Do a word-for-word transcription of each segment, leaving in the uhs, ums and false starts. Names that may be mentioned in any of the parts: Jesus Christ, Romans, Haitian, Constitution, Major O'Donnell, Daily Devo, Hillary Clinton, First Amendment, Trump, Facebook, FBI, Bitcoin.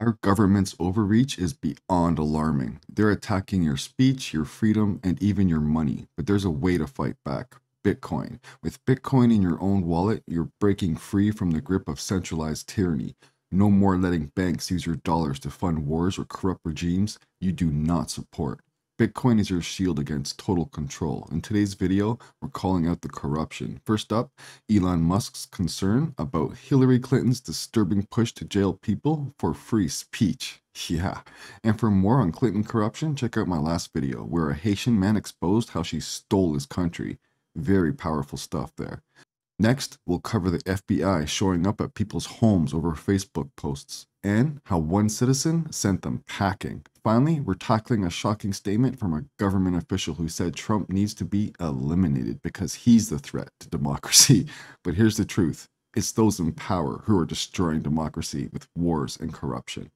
Our government's overreach is beyond alarming. They're attacking your speech, your freedom, and even your money. But there's a way to fight back. Bitcoin. With Bitcoin in your own wallet, you're breaking free from the grip of centralized tyranny. No more letting banks use your dollars to fund wars or corrupt regimes you do not support. Bitcoin is your shield against total control. In today's video, we're calling out the corruption. First up, Elon Musk's concern about Hillary Clinton's disturbing push to jail people for free speech. Yeah. And for more on Clinton corruption, check out my last video where a Haitian man exposed how she stole his country. Very powerful stuff there. Next, we'll cover the F B I showing up at people's homes over Facebook posts, and how one citizen sent them packing. Finally, we're tackling a shocking statement from a government official who said Trump needs to be eliminated because he's the threat to democracy. But here's the truth. It's those in power who are destroying democracy with wars and corruption.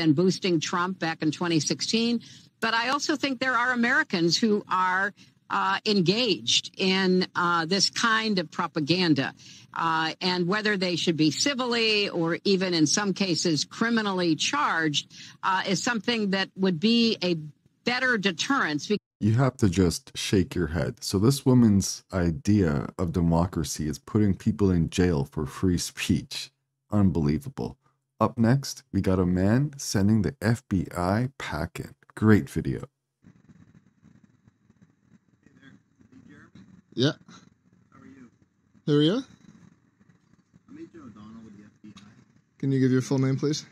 And boosting Trump back in twenty sixteen. But I also think there are Americans who are Uh, engaged in uh, this kind of propaganda, uh, and whether they should be civilly or even in some cases criminally charged uh, is something that would be a better deterrence. You have to just shake your head. So this woman's idea of democracy is putting people in jail for free speech. Unbelievable. Up next, we got a man sending the F B I packing. Great video. Yeah. How are you? Who are you? I'm Major O'Donnell with the F B I. Can you give your full name, please?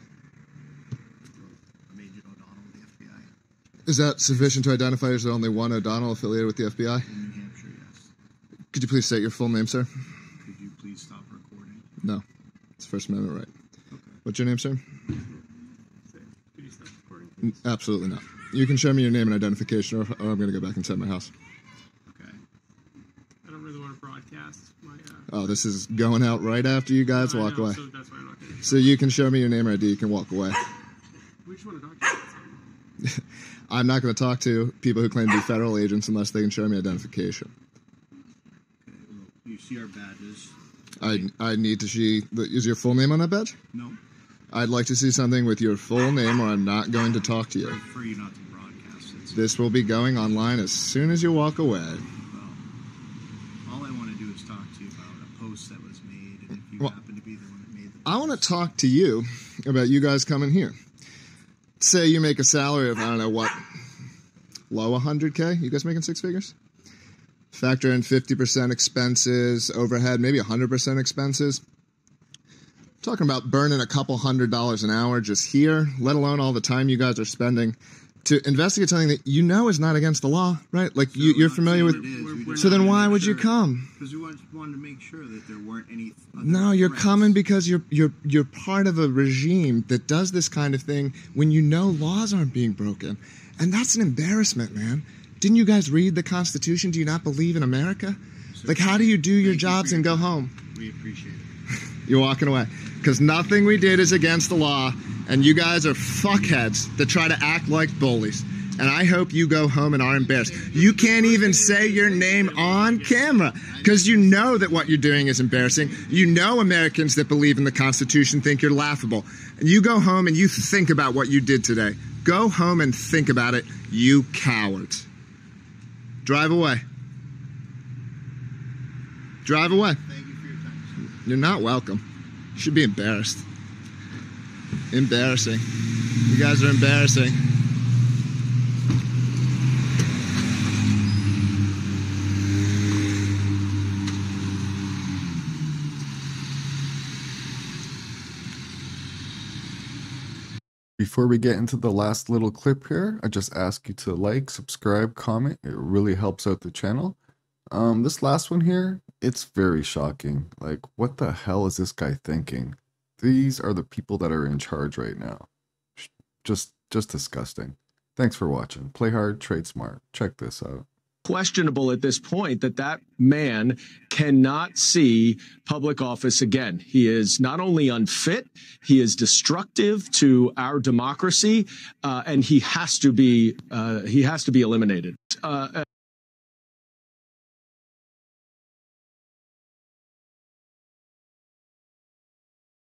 I'm Major O'Donnell with the F B I. Is that sufficient to identify? Is there only one O'Donnell affiliated with the F B I? In New Hampshire, yes. Could you please state your full name, sir? Could you please stop recording? No. It's First Amendment right. Okay. What's your name, sir? Could you stop recording, please? Absolutely not. You can show me your name and identification, or, or I'm going to go back inside my house. My, uh, oh, this is going out right after you guys walk know, away. So, that's why I'm not gonna so you can show me your name or I D. You can walk away. We just want to talk to you. I'm not going to talk to people who claim to be federal agents unless they can show me identification. Okay, well, you see our badges. I I need to see. Is your full name on that badge? No. I'd like to see something with your full name, or I'm not going to talk to you. I prefer you not to broadcast this. This will be going online as soon as you walk away. That was made, and if you well, happen to be the one that made the post. I want to talk to you about you guys coming here. Say you make a salary of, I don't know what, low one hundred K? You guys making six figures? Factor in fifty percent expenses, overhead, maybe one hundred percent expenses. I'm talking about burning a couple hundred dollars an hour just here, let alone all the time you guys are spending to investigate something that you know is not against the law, right? Like, so you, you're familiar with... We're, we're so then why would sure. you come? Because we wanted to make sure that there weren't any... No, you're threats. coming because you're, you're, you're part of a regime that does this kind of thing when you know laws aren't being broken. And that's an embarrassment, man. Didn't you guys read the Constitution? Do you not believe in America? So like, how do you do your jobs you and go home? We appreciate it. You're walking away. Because nothing we did is against the law. And you guys are fuckheads that try to act like bullies. And I hope you go home and are embarrassed. You can't even say your name on camera because you know that what you're doing is embarrassing. You know Americans that believe in the Constitution think you're laughable. And you go home and you think about what you did today. Go home and think about it, you cowards. Drive away. Drive away. Thank you for your time. You're not welcome. You should be embarrassed. Embarrassing. You guys are embarrassing. Before we get into the last little clip here, I just ask you to like, subscribe, comment. It really helps out the channel. Um, this last one here, it's very shocking. Like, what the hell is this guy thinking? These are the people that are in charge right now. Just, just disgusting. Thanks for watching. Play hard, trade smart. Check this out. Questionable at this point that that man cannot see public office again. He is not only unfit, he is destructive to our democracy, uh, and he has to be, uh, he has to be eliminated. Uh,